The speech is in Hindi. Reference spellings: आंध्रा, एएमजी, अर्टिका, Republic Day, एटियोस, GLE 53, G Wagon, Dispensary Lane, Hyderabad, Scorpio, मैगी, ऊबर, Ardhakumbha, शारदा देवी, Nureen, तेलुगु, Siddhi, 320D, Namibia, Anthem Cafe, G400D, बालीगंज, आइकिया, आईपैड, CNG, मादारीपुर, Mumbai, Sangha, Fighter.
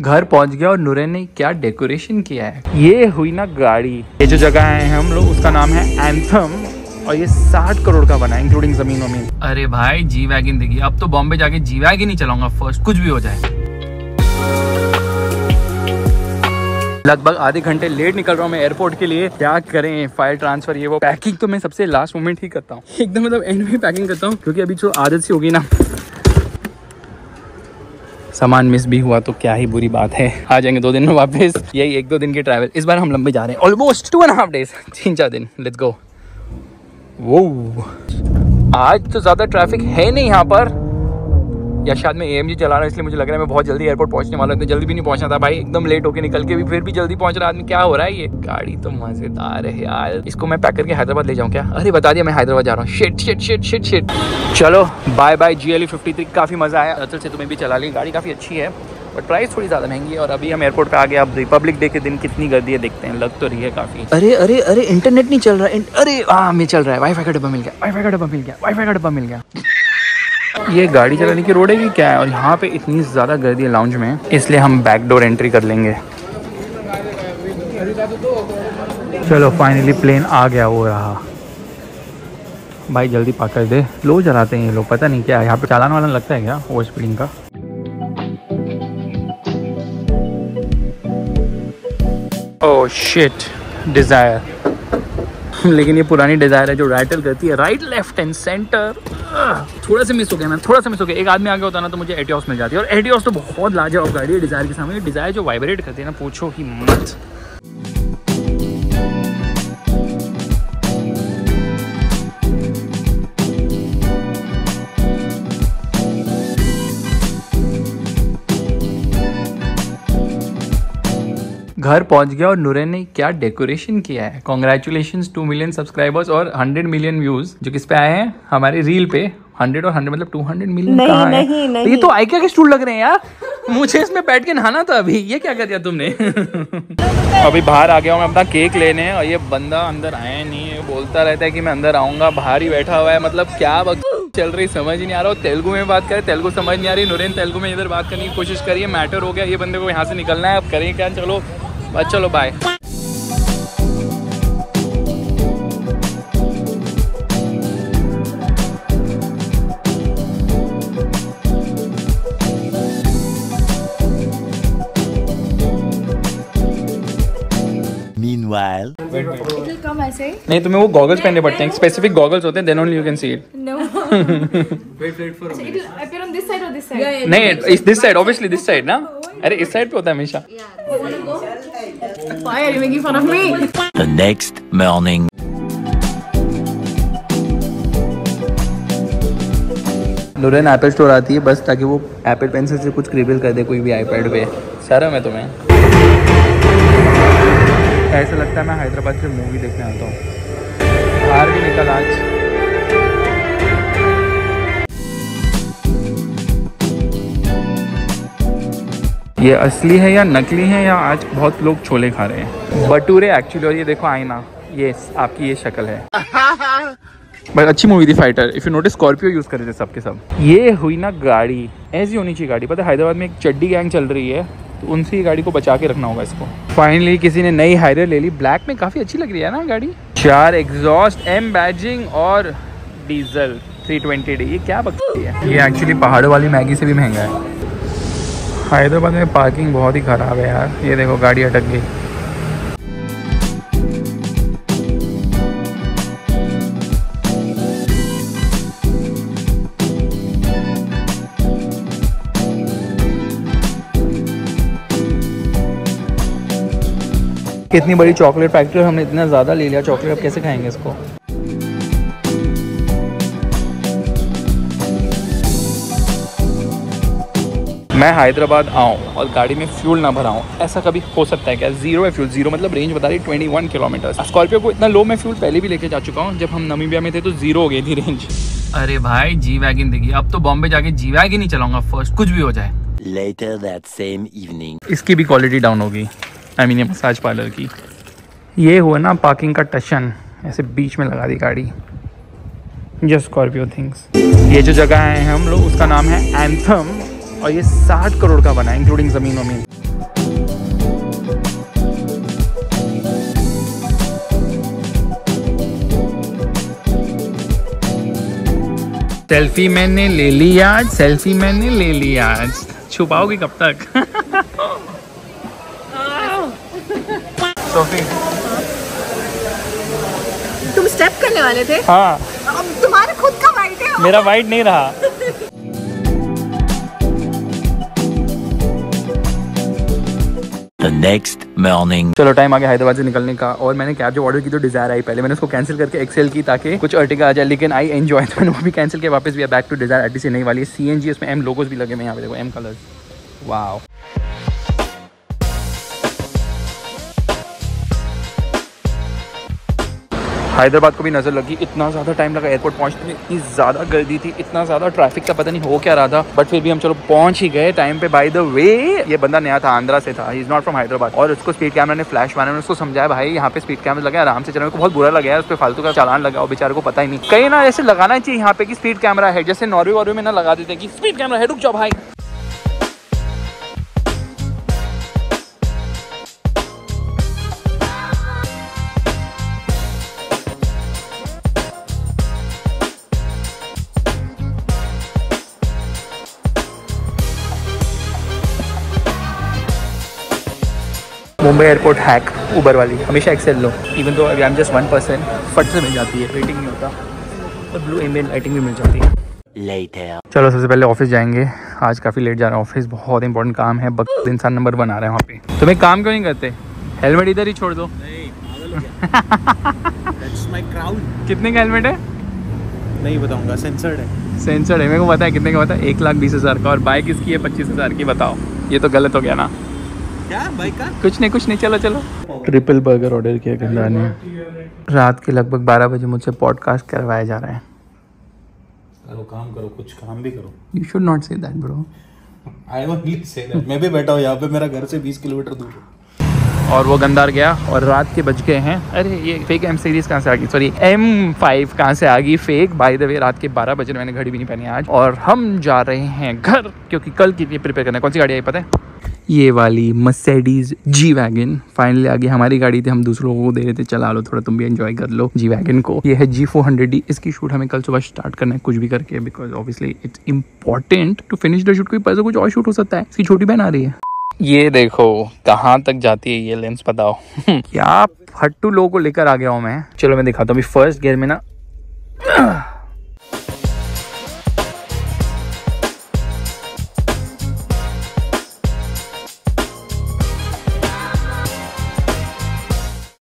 घर पहुंच गया और नूरेन ने क्या डेकोरेशन किया है। ये हुई ना गाड़ी। ये जो जगह है हम लोग, उसका नाम है एंथम और ये 60 करोड़ का बना है इंक्लूडिंग जमीन वमीन। अरे भाई जी वैगन देखिए, अब तो बॉम्बे जाके जी वैगन ही चलाऊंगा फर्स्ट, कुछ भी हो जाए। लगभग आधे घंटे लेट निकल रहा हूँ मैं एयरपोर्ट के लिए। क्या करें, फाइल ट्रांसफर ये वो, पैकिंग तो मैं सबसे लास्ट मोमेंट ही करता हूँ, एकदम मतलब एंड में पैकिंग करता हूँ, क्योंकि अभी जो आदत सी होगी ना, सामान मिस भी हुआ तो क्या ही बुरी बात है। आ जाएंगे 2 दिन में वापस, यही 1-2 दिन की ट्रैवल। इस बार हम लंबे जा रहे हैं, ऑलमोस्ट 2.5 डेज, 3-4 दिन। Let's go. वो आज तो ज़्यादा ट्रैफिक है नहीं यहाँ पर, या शायद मैं एएमजी चला रहा हूँ इसलिए मुझे लग रहा है मैं बहुत जल्दी एयरपोर्ट पहुँचने वाला हूँ। इतना जल्दी भी नहीं पहुँचना था भाई, एकदम लेट होकर निकल के भी फिर भी जल्दी पहुँच रहा आदमी। क्या हो रहा है ये, गाड़ी तो मज़ेदार है यार। इसको मैं पैक करके हैदराबाद ले जाऊँ क्या? अरे बता दिया मैं हैदराबाद जा रहा हूँ। Shit shit shit shit shit. चलो बाय बाय GLE 53। काफ़ी मज़ा आया, असल से तुम्हें भी चला ली, गाड़ी काफ़ी अच्छी है बट प्राइस थोड़ी ज़्यादा महंगी है। और अभी हम एयरपोर्ट पे आ गए। अब रिपब्लिक डे के दिन कितनी गर्दी है देखते हैं, लग तो रही है काफ़ी। अरे अरे अरे इंटरनेट नहीं चल रहा है। अरे हाँ मैं चल रहा है, वाईफाई का डब्बा मिल गया, वाईफाई का डब्बा मिल गया, वाईफाई का डब्बा मिल गया। ये गाड़ी चलाने की रोड है कि क्या है? और यहाँ पे इतनी ज़्यादा गर्दी है लाउंज में, इसलिए हम बैकडोर एंट्री कर लेंगे। चलो फाइनली प्लेन आ गया। वो रहा भाई, जल्दी पकड़ दे। लो चलाते हैं ये लोग, पता नहीं क्या है यहाँ पे, चालान वाला लगता है क्या ओवर स्पीडिंग का। Oh shit, Dzire. लेकिन ये पुरानी डिज़ायर है जो राइटल करती है, राइट लेफ्ट एंड सेंटर। थोड़ा सा मिस हो गया ना, थोड़ा सा मिस हो गया। एक आदमी आगे होता ना तो मुझे एटियोस मिल जाती है, और एटियोस तो बहुत लाजवाब गाड़ी है डिज़ायर के सामने। डिज़ायर जो वाइब्रेट करती है ना, पूछो ही मत। घर पहुंच गया और नूरेन ने क्या डेकोरेशन किया है। कॉन्ग्रेचुलेशंस 2 मिलियन सब्सक्राइबर्स और 100 मिलियन व्यूज जो किस पे आए हैं हमारे रील पे। 100 और 100 मतलब 200 मिलियन। नहीं, ये तो आइकिया के स्टूल लग रहे हैं यार। मुझे इसमें बैठ के नहाना था अभी, ये क्या कर दिया तुमने। अभी बाहर आ गया हूँ मैं अपना केक लेने, और ये बंदा अंदर आया नहीं है, बोलता रहता है कि मैं अंदर आऊँगा, बाहर ही बैठा हुआ है। मतलब क्या चल रही समझ ही नहीं आ रहा। तेलुगु में बात करे, तेलुगु समझ नहीं आ रही। नूरेन तेलुगु में इधर बात करने की कोशिश करिए, मैटर हो गया। ये बंदे को यहाँ से निकलना है, अब करें क्या? चलो बस, चलो बाय। Meanwhile, it'll come ऐसे ही। नहीं तुम्हें वो गॉगल्स पहनने पड़ते हैं, स्पेसिफिक गॉगल्स होते हैं, then only you can see it. No. Wait for a minute. It'll appear on this side or this side? नहीं, it's this side, obviously this side ना। अरे इस साइड पे होता है हमेशा। Why are you making fun of me? The next morning. नूरेन एप्पल स्टोर आती है बस ताकि वो एप्पल पेंसिल से कुछ क्रिबल कर दे कोई भी आईपैड पे। सारा मैं तुम्हें ऐसा लगता है मैं हैदराबाद से मूवी देखने आता हूँ। बाहर भी निकल आज। ये असली है या नकली है, या आज बहुत लोग छोले खा रहे हैं भटूरे एक्चुअली। और ये देखो आईना, ये आपकी ये शक्ल है। बट अच्छी मूवी थी fighter. If you notice Scorpio use कर रहे थे सबके सब। ये हुई ना गाड़ी, ऐसी होनी चाहिए गाड़ी। पता है हैदराबाद में एक चड्डी गैंग चल रही है, तो उनसे गाड़ी को बचा के रखना होगा इसको। फाइनली किसी ने नई हायर ले ली, ब्लैक में काफ़ी अच्छी लग रही है ना गाड़ी। 4 एग्जॉस्ट, एम बैजिंग और डीजल 320D। ये क्या बकवास है। ये एक्चुअली पहाड़ों वाली मैगी से भी महंगा है। हैदराबाद में पार्किंग बहुत ही ख़राब है यार। ये देखो गाड़ी अटक गई। कितनी बड़ी चॉकलेट फैक्ट्री, हमने इतना ज़्यादा ले लिया चॉकलेट, अब कैसे खाएंगे इसको। मैं हैदराबाद आऊँ और गाड़ी में फ्यूल ना भराऊँ, ऐसा कभी हो सकता है क्या? जीरो है फ्यूल, जीरो मतलब रेंज बता रही 21 किलोमीटर। स्कॉर्पियो को इतना लो मैं फ्यूल पहले भी लेके जा चुका हूँ, जब हम नमीबिया में थे तो जीरो हो गई थी रेंज। अरे भाई जी वैगन देखिए, अब तो बॉम्बे जाके जी वैगन ही चलाऊंगा फर्स्ट, कुछ भी हो जाए। Later that same evening. इसकी भी क्वालिटी डाउन होगी, आई मीन मसाज पार्लर की। ये हुआ ना पार्किंग का टशन, ऐसे बीच में लगा दी गाड़ी। Just Scorpio things. ये जो जगह है हम लोग, उसका नाम है एंथम और ये 60 करोड़ का बना है इंक्लूडिंग जमीन वमीन। सेल्फी मैंने ले ली आज, सेल्फी मैंने ले ली आज। छुपाओगी कब तक? सोफी तुम स्टेप करने वाले थे। हाँ। अब तुम्हारा खुद का वाइट है। मेरा वाइट नहीं रहा। The next morning. चलो टाइम आ गया हैदराबाद से निकलने का, और मैंने कैब जो ऑर्डर की तो डिजायर आई, पहले मैंने उसको कैंसिल करके एक्सेल की ताकि कुछ अर्टिका आ जाए, लेकिन आई एंजॉय, तो मैंने वो भी कैंसिल किया। वापस भी बैक टू डिजायर, एटी से नहीं वाली CNG, उसमें M लोगोस भी लगे। मैं यहाँ पे देखो M कलर्स, वाओ। हैदराबाद को भी नज़र लगी, इतना ज़्यादा टाइम लगा एयरपोर्ट पहुँचने में, इतनी ज़्यादा गर्दी थी, इतना ज़्यादा ट्रैफिक था, पता नहीं हो क्या रहा था, बट फिर भी हम चलो पहुँच ही गए टाइम पे। बाय द वे ये बंदा नया था, आंध्रा से था, he is not from Hyderabad, और उसको स्पीड कैमरा ने फ्लैश मारा, मैंने उसको समझाया भाई यहाँ पे स्पीड कैमरा लगा, आराम से चलाने को, बहुत बुरा लगा यार, उस पर फालतू का चालान लगा, और बेचारे को पता ही नहीं। कहीं ना ऐसे लगाना चाहिए यहाँ पे कि स्पीड कैमरा है, जैसे नॉर्वे में ना लगा देते कि स्पीड कैमरा है, रुक जाओ भाई। मुंबई एयरपोर्ट हैक, ऊबर वाली, हमेशा एक्सेल लो, even though I am just 1%, फट से मिल जाती है, रेटिंग नहीं होता, और ब्लू एम्बिएंट लाइटिंग भी मिल जाती है। चलो सबसे पहले ऑफिस जाएंगे, आज काफ़ी लेट जा रहा हूँ ऑफिस, बहुत इंपॉर्टेंट काम है, बस इंसान नंबर बना रहा है वहाँ पे। तुम्हें काम क्यों नहीं करते? हेलमेट इधर ही छोड़ दो। नहीं, कितने का हेलमेट है? नहीं बताऊँगा, सेंसर्ड है। सेंसर्ड है, मेरे को पता है कितने का, पता है 1,20,000 का, और बाइक इसकी है 25,000 की, बताओ ये तो गलत हो गया ना। क्या भाई का? कुछ नहीं कुछ नहीं, चलो चलो। ट्रिपल बर्गर ऑर्डर किया गंदा ने। रात के लगभग 12 बजे मुझसे पॉडकास्ट करवाया जा रहा है। करो काम, करो कुछ काम भी करो। You should not say that bro. I want say that. मैं भी बैठा हूँ यहाँ पे, मेरा घर से 20 किलोमीटर दूर है। और वो गंदार गया, और रात के बज गए हैं। अरे ये फेक M सीरीज कहाँ से आ गई, सॉरी M5 कहाँ से आ गई फेक। बाय द वे रात के 12 बजे, मैंने घड़ी भी नहीं पहनी आज, और हम जा रहे हैं घर क्योंकि कल के लिए प्रिपेयर करना है। कौन सी गाड़ी आई पता है? ये वाली मर्सिडीज G Wagon फाइनली आ गई। हमारी गाड़ी थी, हम दूसरों को दे रहे थे, चला लो थोड़ा तुम भी एंजॉय कर लो G Wagon को। ये है G400D, इसकी शूट हमें कल सुबह स्टार्ट करना है कुछ भी करके, because obviously it's important to finish the shoot, कोई पैसा कुछ और शूट हो सकता है। इसकी छोटी बहन आ रही है, ये देखो कहाँ तक जाती है ये लेंस, बताओ। क्या फट्टू लोगों को लेकर आ गया हूँ मैं। चलो मैं दिखाता हूँ। अभी फर्स्ट गियर में ना